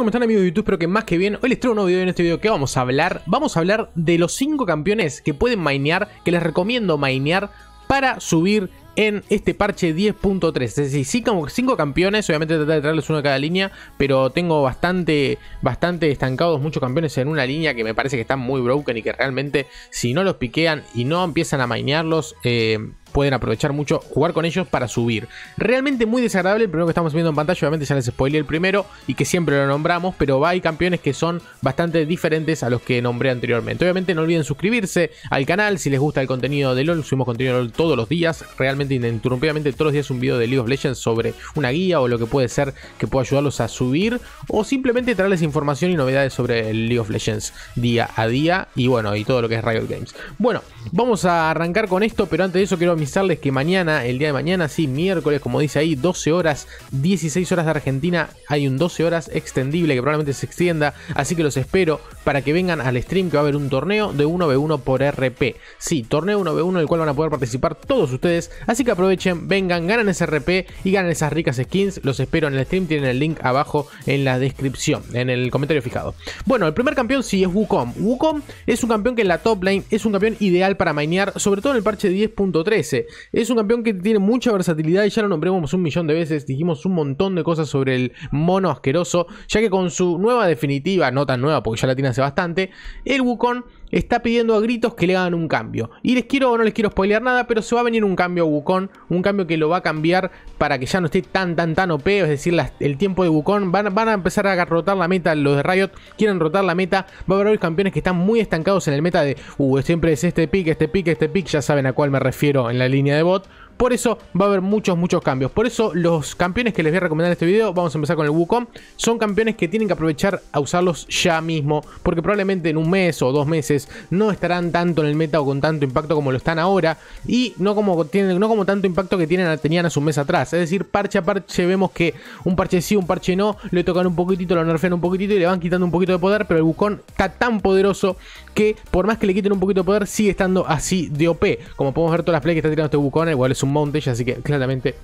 ¿Cómo están, amigos de YouTube? Espero que más que bien. Hoy les traigo un nuevo video. En este video, ¿qué vamos a hablar? Vamos a hablar de los 5 campeones que pueden mainear, que les recomiendo mainear para subir en este parche 10.3. Es decir, 5 campeones. Obviamente tratar de traerles uno a cada línea, pero tengo bastante estancados muchos campeones en una línea que me parece que están muy broken y que realmente, si no los piquean y no empiezan a mainearlos, pueden aprovechar mucho jugar con ellos para subir. Realmente muy desagradable el primero que estamos viendo en pantalla. Obviamente ya les spoileé el primero y que siempre lo nombramos, pero hay campeones que son bastante diferentes a los que nombré anteriormente. Obviamente no olviden suscribirse al canal si les gusta el contenido de LOL. Subimos contenido de LOL todos los días, realmente ininterrumpidamente todos los días un video de League of Legends sobre una guía o lo que puede ser que pueda ayudarlos a subir, o simplemente traerles información y novedades sobre el League of Legends día a día y bueno, y todo lo que es Riot Games. Bueno, vamos a arrancar con esto, pero antes de eso quiero avisarles que mañana, el día de mañana, sí, miércoles, como dice ahí, 12 horas, 16 horas de Argentina, hay un 12 horas extendible que probablemente se extienda, así que los espero para que vengan al stream, que va a haber un torneo de 1v1 por RP. Sí, torneo 1v1 del cual van a poder participar todos ustedes, así que aprovechen, vengan, ganan ese RP y ganan esas ricas skins. Los espero en el stream, tienen el link abajo en la descripción, en el comentario fijado. Bueno, el primer campeón sí es Wukong. Wukong es un campeón que en la top lane es un campeón ideal para mainear, sobre todo en el parche 10.13. Es un campeón que tiene mucha versatilidad y ya lo nombramos un millón de veces, dijimos un montón de cosas sobre el mono asqueroso, ya que con su nueva definitiva, no tan nueva porque ya la tiene hace bastante, el Wukong está pidiendo a gritos que le hagan un cambio. Y les quiero, no les quiero spoilear nada, pero se va a venir un cambio a Wukong, un cambio que lo va a cambiar para que ya no esté tan OP, es decir, el tiempo de Wukong, van a empezar a rotar la meta, los de Riot quieren rotar la meta, va a haber campeones que están muy estancados en el meta de, siempre es este pick, ya saben a cuál me refiero en la línea de bot. Por eso va a haber muchos cambios. Por eso los campeones que les voy a recomendar en este video, vamos a empezar con el Wukong, son campeones que tienen que aprovechar a usarlos ya mismo, porque probablemente en un mes o 2 meses no estarán tanto en el meta o con tanto impacto como lo están ahora, y no como tanto impacto que tenían hace un mes atrás. Es decir, parche a parche vemos que un parche sí, un parche no, le tocan un poquitito, lo nerfean un poquitito y le van quitando un poquito de poder, pero el Wukong está tan poderoso que por más que le quiten un poquito de poder, sigue estando así de OP. Como podemos ver, todas las plays que está tirando este Wukong, igual es un Mountain, así que claramente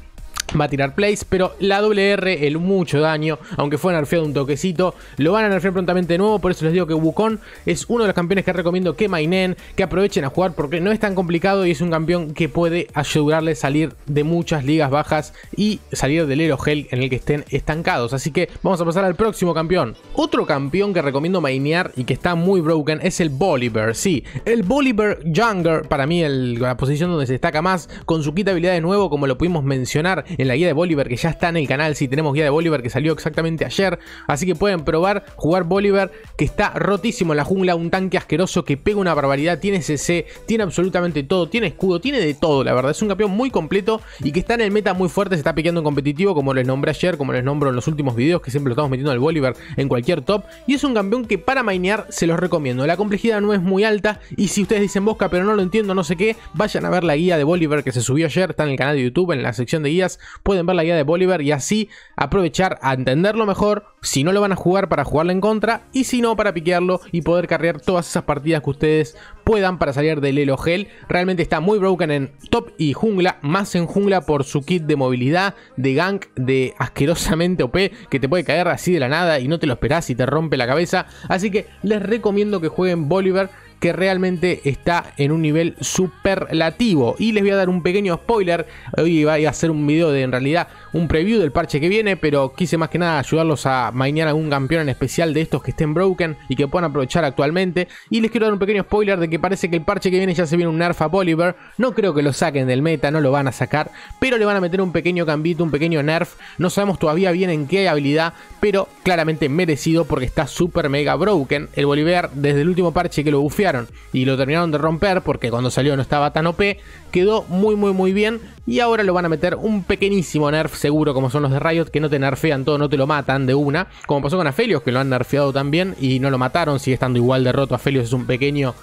va a tirar plays, pero la WR, el mucho daño, aunque fue nerfeado un toquecito, lo van a nerfear prontamente de nuevo. Por eso les digo que Wukong es uno de los campeones que recomiendo que mainen, que aprovechen a jugar, porque no es tan complicado y es un campeón que puede ayudarle a salir de muchas ligas bajas y salir del Elo Hell en el que estén estancados. Así que vamos a pasar al próximo campeón. Otro campeón que recomiendo mainear y que está muy broken es el Volibear. Sí, el Volibear Jungler, para mí la posición donde se destaca más, con su kit de habilidades nuevo, como lo pudimos mencionar en la guía de Volibear, que ya está en el canal. Si sí, tenemos guía de Volibear que salió exactamente ayer, así que pueden probar jugar Volibear, que está rotísimo en la jungla, un tanque asqueroso que pega una barbaridad, tiene CC, tiene absolutamente todo, tiene escudo, tiene de todo, la verdad. Es un campeón muy completo y que está en el meta muy fuerte, se está piqueando en competitivo, como les nombré ayer, como les nombro en los últimos videos, que siempre lo estamos metiendo al Volibear en cualquier top, y es un campeón que para mainear se los recomiendo. La complejidad no es muy alta, y si ustedes dicen Bosca pero no lo entiendo, no sé qué, vayan a ver la guía de Volibear que se subió ayer, está en el canal de YouTube, en la sección de guías pueden ver la guía de Volibear y así aprovechar a entenderlo mejor, si no lo van a jugar para jugarle en contra, y si no para piquearlo y poder carrear todas esas partidas que ustedes puedan para salir del Elo Hell. Realmente está muy broken en top y jungla, más en jungla por su kit de movilidad, de gank, de asquerosamente OP, que te puede caer así de la nada y no te lo esperás y te rompe la cabeza. Así que les recomiendo que jueguen Volibear, que realmente está en un nivel superlativo. Y les voy a dar un pequeño spoiler. Hoy voy a hacer un video de, en realidad, un preview del parche que viene, pero quise más que nada ayudarlos a mainear algún campeón en especial de estos que estén broken y que puedan aprovechar actualmente. Y les quiero dar un pequeño spoiler de que parece que el parche que viene ya se viene un nerf a Volibear. No creo que lo saquen del meta, no lo van a sacar, pero le van a meter un pequeño cambito, un pequeño nerf. No sabemos todavía bien en qué habilidad, pero claramente merecido porque está super mega broken. El Volibear, desde el último parche que lo bufearon y lo terminaron de romper, porque cuando salió no estaba tan OP, quedó muy bien, y ahora lo van a meter un pequeñísimo nerf seguro, como son los de Riot, que no te nerfean todo, no te lo matan de una, como pasó con Aphelios, que lo han nerfeado también y no lo mataron, sigue estando igual de roto. Aphelios es un pequeño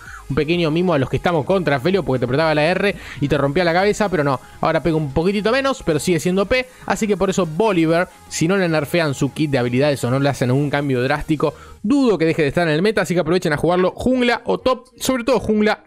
mimo a los que estamos contra Aphelios, porque te apretaba la R y te rompía la cabeza, pero no, ahora pega un poquitito menos, pero sigue siendo OP. Así que por eso Volibear, si no le nerfean su kit de habilidades o no le hacen un cambio drástico, dudo que deje de estar en el meta, así que aprovechen a jugarlo jungla o top, sobre todo jungla,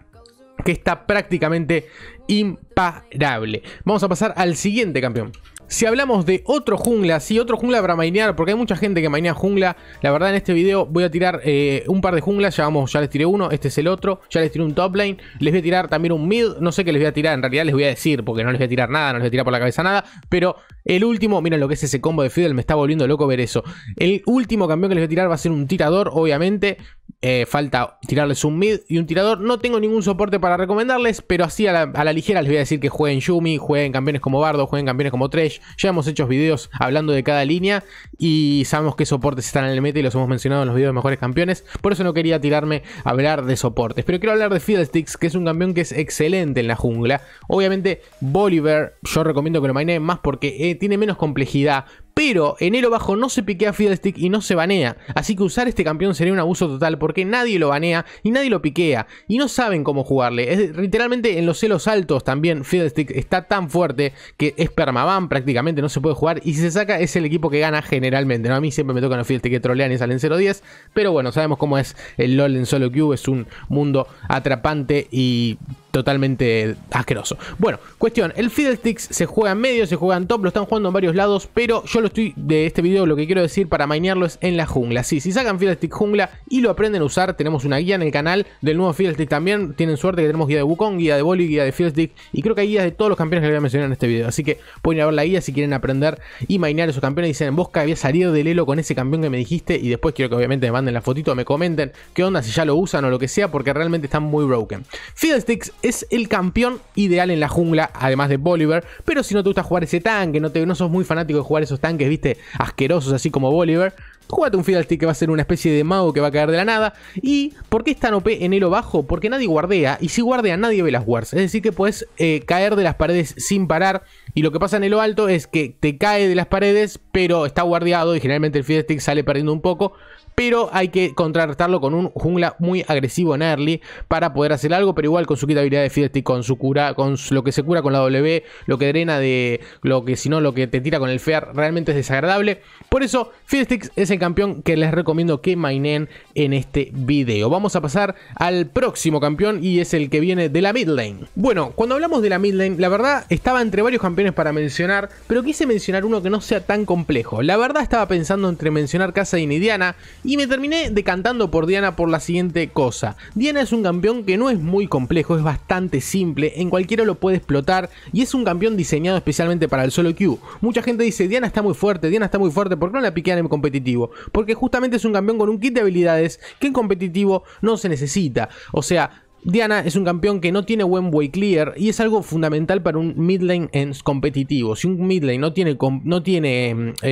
que está prácticamente imparable. Vamos a pasar al siguiente campeón. Si hablamos de otro jungla, sí, otro jungla para mainear, porque hay mucha gente que mainea jungla. La verdad, en este video voy a tirar un par de junglas. Ya les tiré uno, este es el otro. Ya les tiré un top lane, les voy a tirar también un mid. No sé qué les voy a tirar, en realidad les voy a decir, porque no les voy a tirar nada, no les voy a tirar por la cabeza nada. Pero el último, miren lo que es ese combo de Fiddle, me está volviendo loco ver eso. El último campeón que les voy a tirar va a ser un tirador, obviamente. Falta tirarles un mid y un tirador. No tengo ningún soporte para recomendarles, pero así a la ligera les voy a decir que jueguen Yuumi, jueguen campeones como Bardo, jueguen campeones como Thresh. Ya hemos hecho videos hablando de cada línea y sabemos qué soportes están en el meta y los hemos mencionado en los videos de mejores campeones. Por eso no quería tirarme a hablar de soportes, pero quiero hablar de Fiddlesticks, que es un campeón que es excelente en la jungla. Obviamente Volibear yo recomiendo que lo maineen más porque tiene menos complejidad, pero en elo bajo no se piquea Fiddlestick y no se banea. Así que usar este campeón sería un abuso total porque nadie lo banea y nadie lo piquea. Y no saben cómo jugarle. Es, literalmente en los elos altos también Fiddlestick está tan fuerte que es permaban prácticamente. No se puede jugar. Y si se saca es el equipo que gana generalmente, ¿no? A mí siempre me tocan los Fiddlestick que trolean y salen 0-10. Pero bueno, sabemos cómo es el LoL en solo queue. Es un mundo atrapante y totalmente asqueroso. Bueno, cuestión, el Fiddlesticks se juega en medio, se juega en top, lo están jugando en varios lados, pero yo lo estoy, de este video lo que quiero decir para mainearlo es en la jungla. Sí, si sacan Fiddlesticks jungla y lo aprenden a usar, tenemos una guía en el canal del nuevo Fiddlesticks también. Tienen suerte que tenemos guía de Wukong, guía de Voli, guía de Fiddlesticks, y creo que hay guías de todos los campeones que les voy a mencionar en este video. Así que pueden ir a ver la guía si quieren aprender y mainear esos campeones. Dicen, vos que había salido del elo con ese campeón que me dijiste, y después quiero que obviamente me manden la fotito, me comenten qué onda, si ya lo usan o lo que sea, porque realmente están muy broken. Fiddlesticks es el campeón ideal en la jungla, además de Volibear, pero si no te gusta jugar ese tanque, no sos muy fanático de jugar esos tanques, viste, asquerosos así como Volibear, jugate un Fiddlestick que va a ser una especie de mago que va a caer de la nada. ¿Y por qué es tan OP en elo bajo? Porque nadie guardea, y si guardea nadie ve las wards. Es decir que podés caer de las paredes sin parar, y lo que pasa en elo alto es que te cae de las paredes, pero está guardeado y generalmente el Fiddlestick sale perdiendo un poco. Pero hay que contrarrestarlo con un jungla muy agresivo en early para poder hacer algo. Pero igual con su kit habilidad de Fiddlesticks, con su cura, con lo que se cura con la W, lo que drena de lo que, si no, lo que te tira con el fear, realmente es desagradable. Por eso Fiddlesticks es el campeón que les recomiendo que maineen en este video. Vamos a pasar al próximo campeón y es el que viene de la mid lane. Bueno, cuando hablamos de la mid lane, la verdad estaba entre varios campeones para mencionar, pero quise mencionar uno que no sea tan complejo. La verdad estaba pensando entre mencionar Kassadin y Diana, y me terminé decantando por Diana por la siguiente cosa. Diana es un campeón que no es muy complejo, es bastante simple, en cualquiera lo puede explotar y es un campeón diseñado especialmente para el solo queue. Mucha gente dice, Diana está muy fuerte, ¿por qué no la piquean en competitivo? Porque justamente es un campeón con un kit de habilidades que en competitivo no se necesita. O sea, Diana es un campeón que no tiene buen way clear y es algo fundamental para un mid lane en competitivo. Si un mid lane no tiene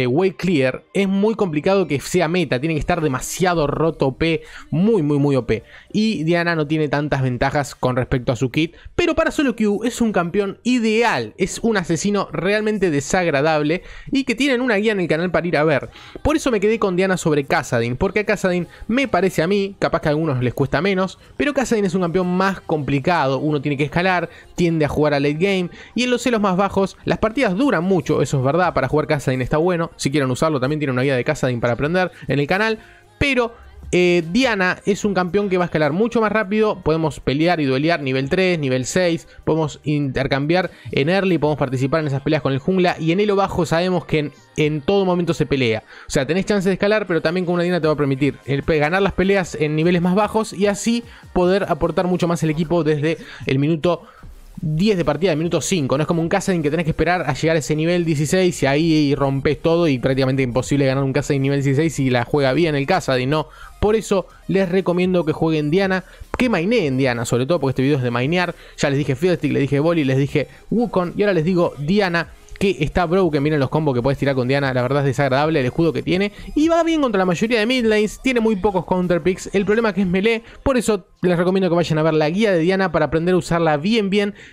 way clear, es muy complicado que sea meta, tiene que estar demasiado roto OP, muy OP. Y Diana no tiene tantas ventajas con respecto a su kit, pero para solo queue es un campeón ideal, es un asesino realmente desagradable y que tienen una guía en el canal para ir a ver. Por eso me quedé con Diana sobre Kassadin, porque a Kassadin me parece a mí, capaz que a algunos les cuesta menos, pero Kassadin es un campeón más complicado, uno tiene que escalar, tiende a jugar a late game y en los celos más bajos las partidas duran mucho, eso es verdad. Para jugar Kassadin está bueno, si quieren usarlo también tiene una guía de Kassadin para aprender en el canal, pero Diana es un campeón que va a escalar mucho más rápido, podemos pelear y duelear nivel 3, nivel 6, podemos intercambiar en early, podemos participar en esas peleas con el jungla y en elo bajo sabemos que en todo momento se pelea, o sea tenés chance de escalar pero también con una Diana te va a permitir ganar las peleas en niveles más bajos y así poder aportar mucho más el equipo desde el minuto 10 de partida, de minuto 5, no es como un Kassadin que tenés que esperar a llegar a ese nivel 16 y ahí rompes todo y prácticamente imposible ganar un Kassadin nivel 16 si la juega bien el Kassadin, no. Por eso les recomiendo que jueguen Diana, que maineen Diana, sobre todo porque este video es de mainear. Ya les dije Fiddlestick, les dije Voli, les dije Wukong y ahora les digo Diana, que está broken. Miren los combos que puedes tirar con Diana, la verdad es desagradable el escudo que tiene y va bien contra la mayoría de mid lanes, tiene muy pocos counter picks, el problema es que es melee, por eso les recomiendo que vayan a ver la guía de Diana para aprender a usarla bien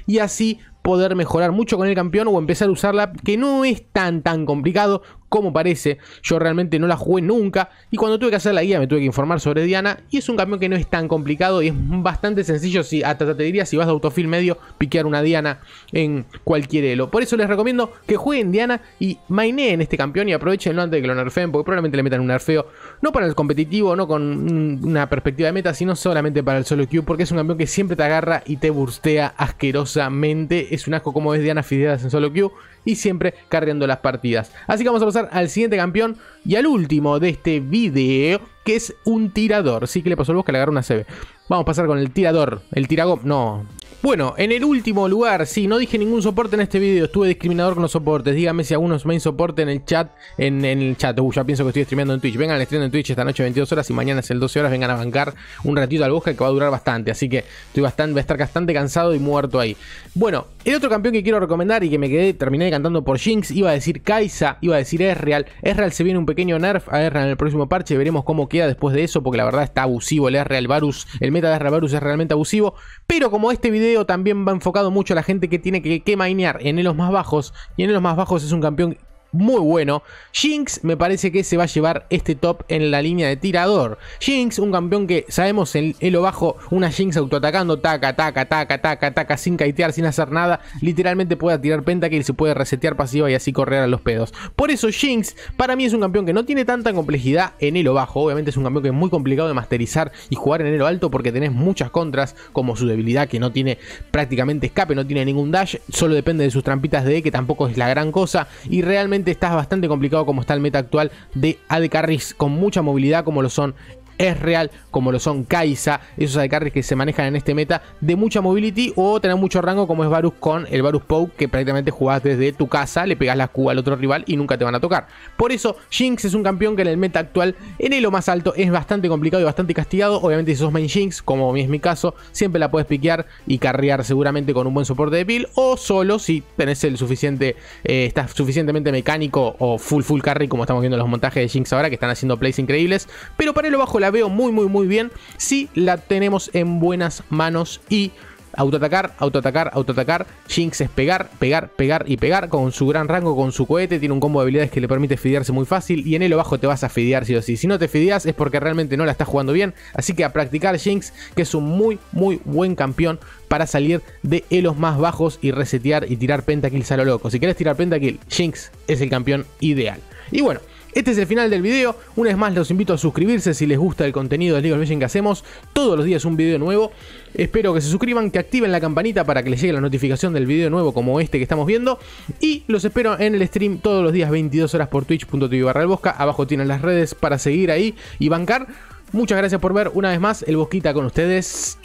y así poder mejorar mucho con el campeón o empezar a usarla, que no es tan complicado como parece. Yo realmente no la jugué nunca y cuando tuve que hacer la guía me tuve que informar sobre Diana y es un campeón que no es tan complicado y es bastante sencillo, si, hasta te diría si vas de autofill medio, piquear una Diana en cualquier elo. Por eso les recomiendo que jueguen Diana y maineen este campeón y aprovechenlo antes de que lo nerfeen, porque probablemente le metan un nerfeo, no para el competitivo, no con una perspectiva de meta, sino solamente para el solo queue, porque es un campeón que siempre te agarra y te burstea asquerosamente. Es un asco como es Diana Fideas en solo queue y siempre carreando las partidas. Así que vamos a pasar al siguiente campeón y al último de este video, que es un tirador. Sí, que le pasó al bosque, le agarró una CB. Vamos a pasar con el tirador, el tiragón, no. Bueno, en el último lugar, sí, no dije ningún soporte en este video, estuve discriminador con los soportes. Díganme si algunos main soporte en el chat, ya pienso que estoy streameando en Twitch. Vengan al stream en Twitch esta noche 22 horas y mañana es el 12 horas, vengan a bancar un ratito al bosque que va a durar bastante. Así que voy a estar bastante cansado y muerto ahí. Bueno, el otro campeón que quiero recomendar y que me quedé, terminé cantando por Jinx, iba a decir Kai'Sa, iba a decir Ezreal. Ezreal se viene un pequeño nerf a Ezreal en el próximo parche, veremos cómo queda después de eso, porque la verdad está abusivo el Ezreal Varus, el meta de Ezreal Varus es realmente abusivo, pero como este video también va enfocado mucho a la gente que tiene que mainear en elos más bajos, y en elos más bajos es un campeón muy bueno. Jinx me parece que se va a llevar este top en la línea de tirador. Jinx, un campeón que sabemos en elo bajo, una Jinx autoatacando, taca, taca, taca, taca, taca, sin kitear, sin hacer nada, literalmente puede tirar pentakill, se puede resetear pasiva y así correr a los pedos. Por eso Jinx para mí es un campeón que no tiene tanta complejidad en elo bajo. Obviamente es un campeón que es muy complicado de masterizar y jugar en elo alto, porque tenés muchas contras, como su debilidad que no tiene prácticamente escape, no tiene ningún dash, solo depende de sus trampitas de E, que tampoco es la gran cosa, y realmente estás bastante complicado como está el meta actual de AD Carries con mucha movilidad, como lo son Ezreal, como lo son Kai'Sa, esos AD Carries que se manejan en este meta de mucha mobility o tener mucho rango, como es Varus con el Varus Poke, que prácticamente jugás desde tu casa, le pegás la Q al otro rival y nunca te van a tocar. Por eso Jinx es un campeón que en el meta actual, en elo más alto, es bastante complicado y bastante castigado. Obviamente si sos main Jinx, como es mi caso, siempre la puedes piquear y carrear seguramente con un buen soporte de peel, o solo si tenés el suficiente, estás suficientemente mecánico o full carry, como estamos viendo en los montajes de Jinx ahora, que están haciendo plays increíbles. Pero para elo bajo la veo muy bien si la tenemos en buenas manos, y autoatacar, autoatacar, autoatacar. Jinx es pegar, pegar, pegar y pegar con su gran rango, con su cohete. Tiene un combo de habilidades que le permite fidearse muy fácil, y en elo bajo te vas a fidear sí o sí. Si no te fideas es porque realmente no la estás jugando bien. Así que a practicar Jinx, que es un muy buen campeón para salir de elos más bajos y resetear y tirar pentakills a lo loco. Si querés tirar pentakill, Jinx es el campeón ideal. Y bueno, este es el final del video. Una vez más los invito a suscribirse si les gusta el contenido de League of Legends que hacemos. Todos los días un video nuevo. Espero que se suscriban, que activen la campanita para que les llegue la notificación del video nuevo como este que estamos viendo. Y los espero en el stream todos los días 22 horas por twitch.tv/elbosca. Abajo tienen las redes para seguir ahí y bancar. Muchas gracias por ver una vez más. El Bosquita con ustedes.